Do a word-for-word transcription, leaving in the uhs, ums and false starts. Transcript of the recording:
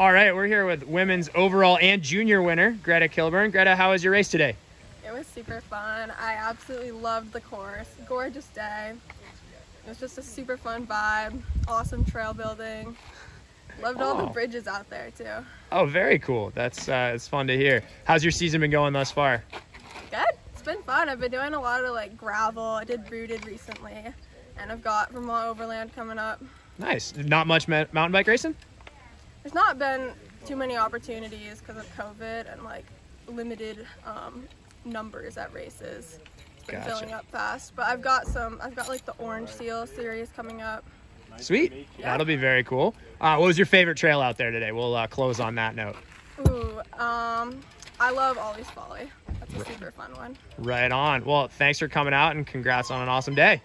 All right, we're here with women's overall and junior winner, Greta Kilburn. Greta, how was your race today? It was super fun. I absolutely loved the course. Gorgeous day. It was just a super fun vibe. Awesome trail building. Loved oh. all the bridges out there too. Oh, very cool. That's uh, it's fun to hear. How's your season been going thus far? Good. It's been fun. I've been doing a lot of like gravel. I did Rooted recently, and I've got Vermont Overland coming up. Nice. Not much mountain bike racing? There's not been too many opportunities because of COVID and like limited um, numbers at races. It's been gotcha. filling up fast, but I've got some, I've got like the Orange Seal series coming up. Sweet, yeah. That'll be very cool. Uh, what was your favorite trail out there today? We'll uh, close on that note. Ooh, um, I love Ollie's Folly. That's a super fun one. Right on. Well, thanks for coming out and congrats on an awesome day.